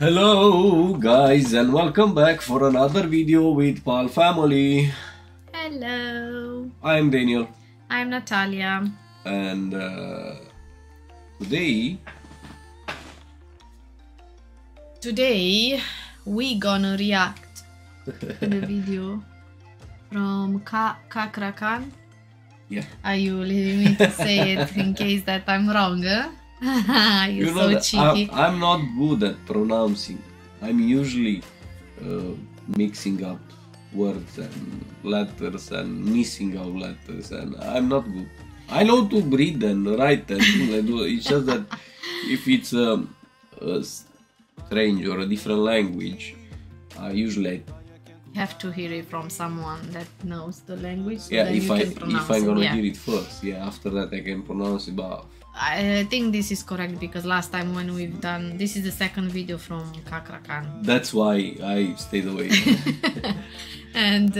Hello guys and welcome back for another video with Pall Family. Hello. I'm Daniel. I'm Natalia. And Today we gonna react to the video from Cakra Khan. Yeah. Are you leaving me to say it in case that I'm wrong? Eh? You're so that, cheeky. I'm not good at pronouncing. I'm usually mixing up words and letters and missing out letters, and I'm not good. I know to read and write and things like that. It's just that if it's a strange or a different language, I usually have to hear it from someone that knows the language. So yeah, if I'm gonna hear it first, yeah, after that I can pronounce it. But I think this is correct because last time when we've done this is the second video from Cakra Khan. That's why I stayed away. And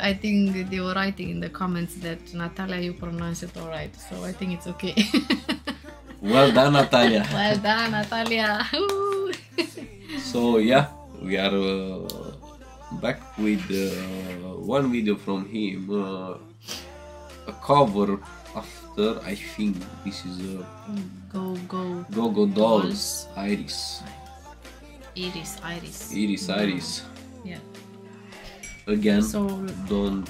I think they were writing in the comments that Natalia, you pronounce it all right, so I think it's okay. Well done, Natalia. Well done, Natalia. So yeah, we are back with one video from him, a cover. After, I think this is a Goo Goo Dolls. Iris. Yeah. Again, so, don't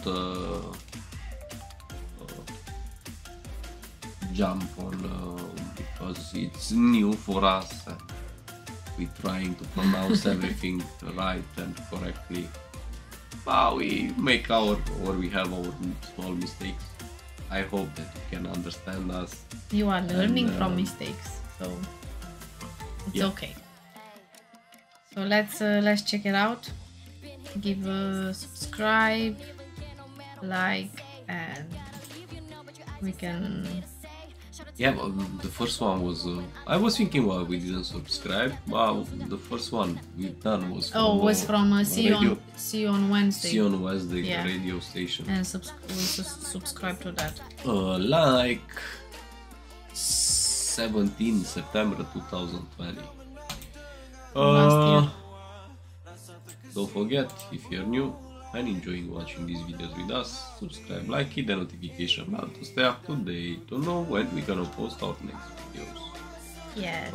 jump on because it's new for us. We're trying to pronounce everything right and correctly. But we make we have our small mistakes. I hope that you can understand us. You are learning from mistakes, so it's okay. So let's check it out. Give a subscribe, like, and we can. Yeah, well, the first one was. I was thinking why we didn't subscribe, but the first one we've done was. From See on Wednesday. See on Wednesday, yeah. The radio station. And subscribe to that. Like 17 September 2020. Last year. Don't forget, if you're new and enjoying watching these videos with us, subscribe, like, hit the notification bell to stay up to date, to know when we're gonna post our next videos. Yes.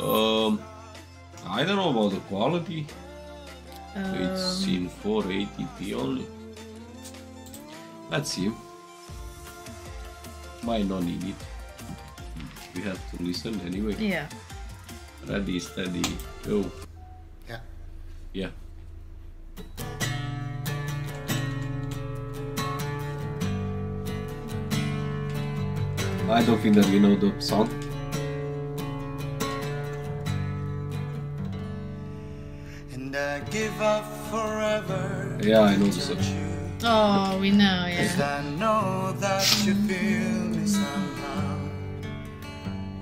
I don't know about the quality. It's in 480p only. Let's see. Might not need it. We have to listen anyway. Yeah. Ready, steady, go. Yeah. Yeah. I don't think that we know the song. And I give up forever. Yeah, I know the song. Oh, we know, yeah. 'Cause I know that you feel me somehow.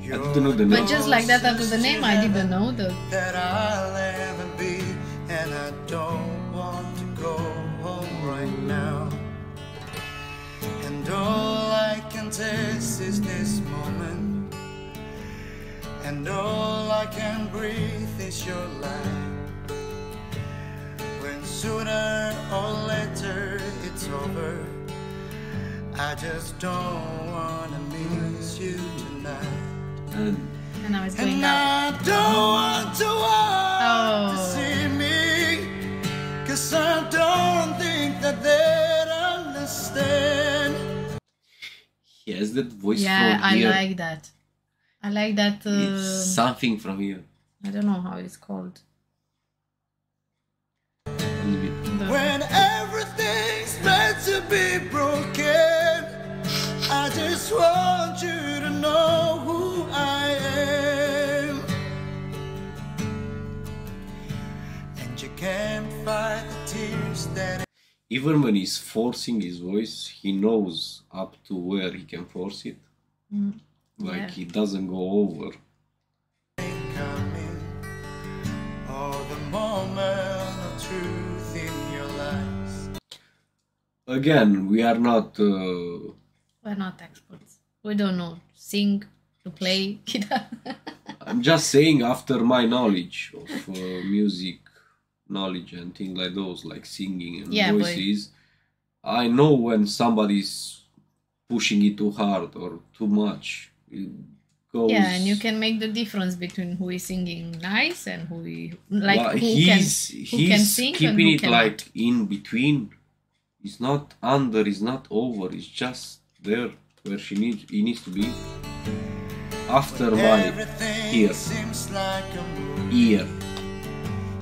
I didn't know the name. But just like that, after the name, I didn't know the. That I'll ever be, and I don't want to go home right now. And all I can taste is this moment, and all I can breathe is your light. When sooner or later it's over, I just don't wanna miss you tonight. And I was going out. I don't want to walk to see me, 'cause I don't think that they'd understand. He has that voice from here. Yeah, I like that. I like that. It's something from here. I don't know how it's called. When everything's meant to be broken, I just want you to know who I am. And you can't fight the tears that. Even when he's forcing his voice, he knows up to where he can force it. Like he doesn't go over. Again, we are not. We're not experts. We don't know sing, to play guitar. I'm just saying, after my knowledge of music knowledge and things like those, like singing and yeah, voices, but... I know when somebody's pushing it too hard or too much. It goes... Yeah, and you can make the difference between who is singing nice and who is, like, well, who can sing keeping and who it cannot. Like in between. It's not under, it's not over, it's just there where he needs to be. After my ear.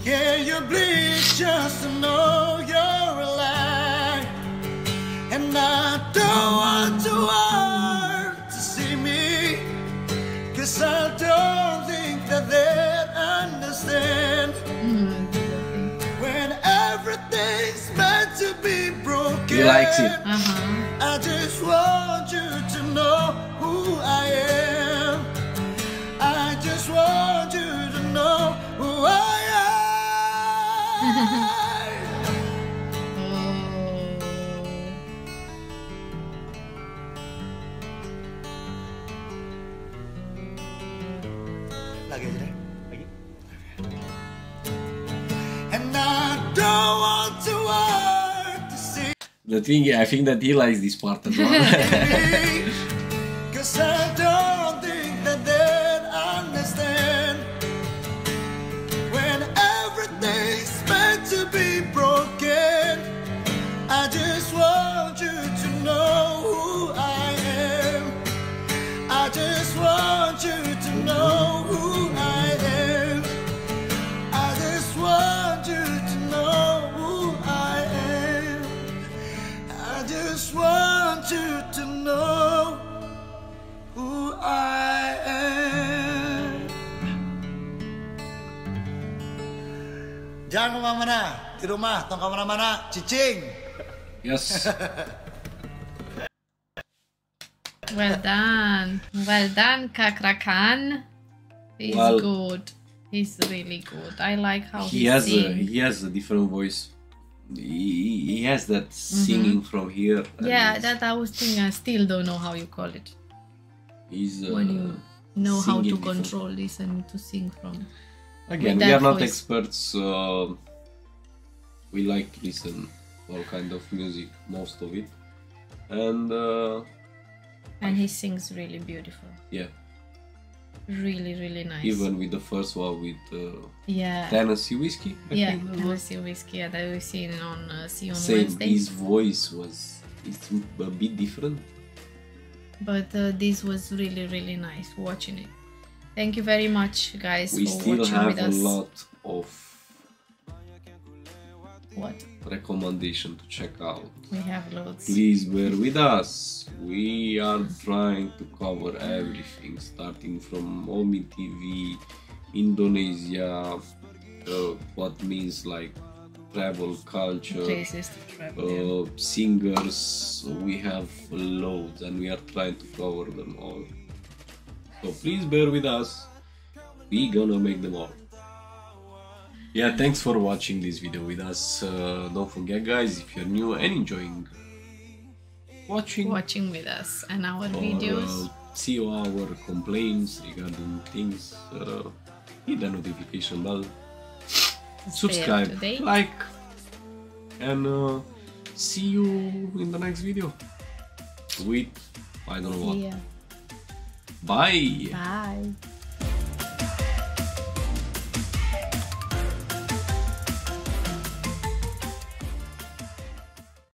Yeah, you bleed just to know you're alive. And I don't want to hurt to see me, 'cause I don't think that they'd understand. When everything's meant to be broken, he likes it. I just want you to know who I am. I just want you to know who I am. The thing is, I think that he likes this part as well. Because I don't think that they'd understand when everything's meant to be broken. I just want you to know who I am. I just want you to know who I am. I just want you to know who I am. I just want you to know who I am. Jangan kemana-mana, di rumah, tong kemana-mana, cicing. Yes. Well done. Well done, Cakra Khan. He's good. He's really good. I like how he has a different voice. He has that singing from here. Yeah, that I was thinking. I still don't know how you call it. He's when you know how to control this and to sing from. Again, we are not experts. We like to listen all kind of music, most of it, and he sings really beautiful. Yeah. Really, really nice. Even with the first one with Tennessee whiskey. I think Tennessee whiskey that we've seen on See on Wednesday. His voice was a bit different. But this was really, really nice watching it. Thank you very much, guys, for watching with us. We still have a lot of recommendation to check out. We have loads. Please bear with us. We are trying to cover everything, starting from Omi TV, Indonesia, what means like travel culture, singers. We have loads, and we are trying to cover them all. So please bear with us. We gonna make them all. Yeah, thanks for watching this video with us. Don't forget, guys, if you're new and enjoying watching with us and our videos, see our complaints regarding things, hit the notification bell, subscribe, like, and see you in the next video with I don't know what. Bye. Bye.